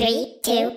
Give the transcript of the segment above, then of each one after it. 3, 2, 1,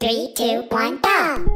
Three, two, one, go!